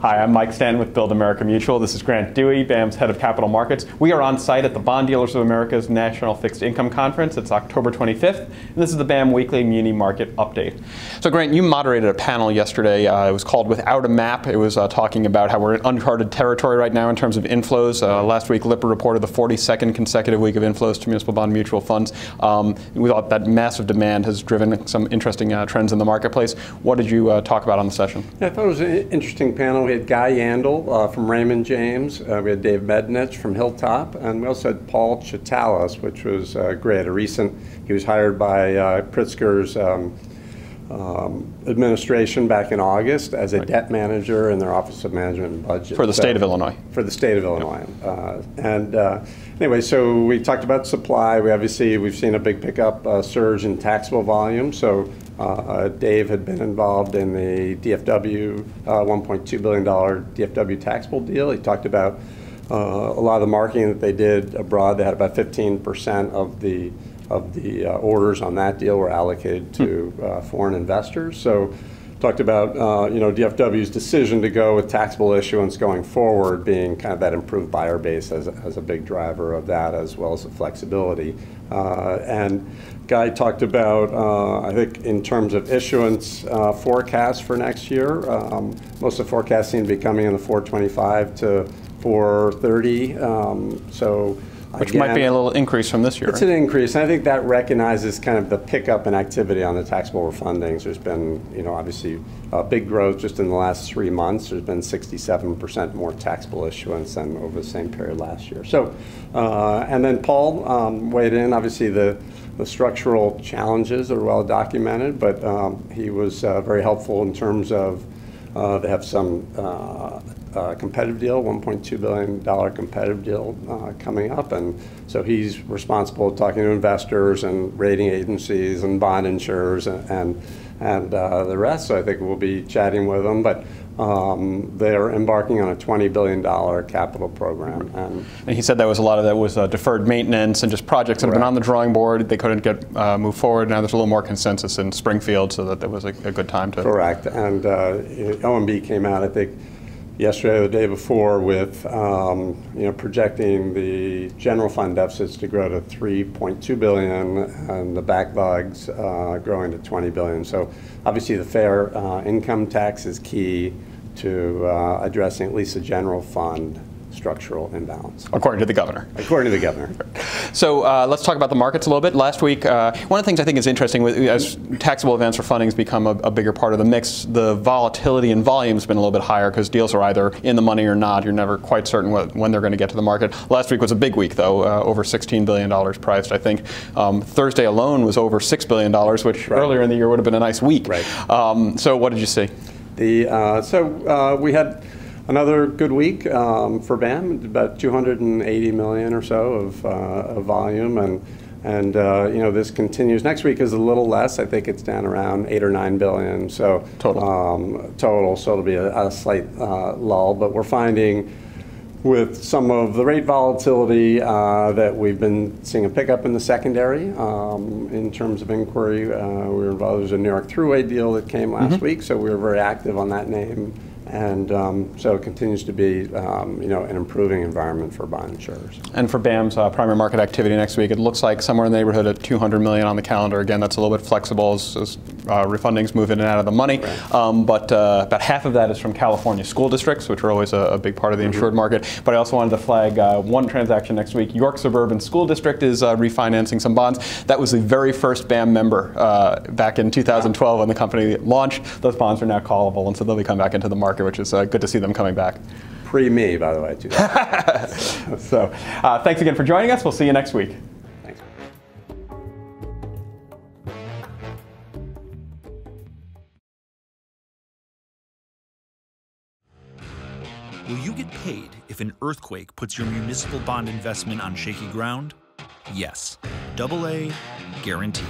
Hi, I'm Mike Stanton with Build America Mutual. This is Grant Dewey, BAM's Head of Capital Markets. We are on site at the Bond Dealers of America's National Fixed Income Conference. It's October 25th, and this is the BAM Weekly Muni Market Update. So Grant, you moderated a panel yesterday. It was called Without a Map. It was talking about how we're in uncharted territory right now in terms of inflows. Last week, Lipper reported the 42nd consecutive week of inflows to municipal bond mutual funds. We thought that massive demand has driven some interesting trends in the marketplace. What did you talk about on the session? Yeah, I thought it was an interesting panel. We had Guy Yandel from Raymond James, we had Dave Mednich from Hilltop, and we also had Paul Chitalis, which was great. He was hired by Pritzker's administration back in August as a debt manager in their Office of Management and Budget. For the state of Illinois. For the state of Illinois. Yep. Anyway, so we talked about supply. We've seen a big pickup, surge in taxable volume. So Dave had been involved in the DFW $1.2 billion DFW taxable deal. He talked about a lot of the marketing that they did abroad. They had about 15% of the orders on that deal were allocated to foreign investors. So talked about DFW's decision to go with taxable issuance going forward being kind of that improved buyer base as a big driver of that, as well as the flexibility. And Guy talked about, I think, in terms of issuance forecasts for next year, most of the forecasts seem to be coming in the 425 to 430. Which again, might be a little increase from this year. It's an increase, and I think that recognizes kind of the pickup in activity on the taxable refundings. There's been, obviously big growth just in the last 3 months. There's been 67% more taxable issuance than over the same period last year. So, and then Paul weighed in. Obviously, the structural challenges are well documented, but he was very helpful in terms of they have some competitive deal, $1.2 billion competitive deal coming up. And so he's responsible talking to investors and rating agencies and bond insurers and the rest. So I think we'll be chatting with them. But they're embarking on a $20 billion capital program. And he said that was a lot of that was deferred maintenance and just projects that have been on the drawing board. They couldn't get move forward. Now there's a little more consensus in Springfield, so that was a good time to. Correct. And OMB came out, I think, yesterday or the day before with projecting the general fund deficits to grow to $3.2 billion and the backlogs growing to $20 billion. So obviously the fair income tax is key to addressing at least the general fund structural imbalance. According to the governor. According to the governor. So let's talk about the markets a little bit. Last week, one of the things I think is interesting, as taxable advance refundings become a bigger part of the mix, the volatility in volume has been a little bit higher because deals are either in the money or not. You're never quite certain when they're going to get to the market. Last week was a big week, though, over $16 billion priced, I think. Thursday alone was over $6 billion, which earlier in the year would have been a nice week. Right. So what did you see? We had another good week for BAM, about 280 million or so of volume, and this continues. Next week is a little less. I think it's down around 8 or 9 billion. So total. So it'll be a slight lull, but we're finding, with some of the rate volatility that we've been seeing a pickup in the secondary in terms of inquiry. We were involved. There was a New York Thruway deal that came last week, so we were very active on that name. And so it continues to be, an improving environment for bond insurers. And for BAM's primary market activity next week, it looks like somewhere in the neighborhood of 200 million on the calendar. Again, that's a little bit flexible as refundings move in and out of the money. Right. But about half of that is from California school districts, which are always a big part of the insured market. But I also wanted to flag one transaction next week. York Suburban School District is refinancing some bonds. That was the very first BAM member back in 2012 when the company launched. Those bonds are now callable, and so they'll be coming back into the market, which is good to see them coming back. Pre-me, by the way, too. So thanks again for joining us. We'll see you next week. Will you get paid if an earthquake puts your municipal bond investment on shaky ground? Yes. AA, guaranteed.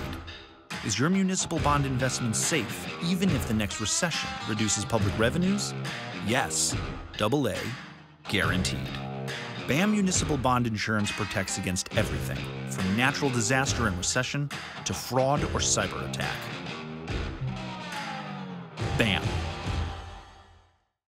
Is your municipal bond investment safe even if the next recession reduces public revenues? Yes. AA, guaranteed. BAM Municipal Bond Insurance protects against everything, from natural disaster and recession to fraud or cyber attack. BAM.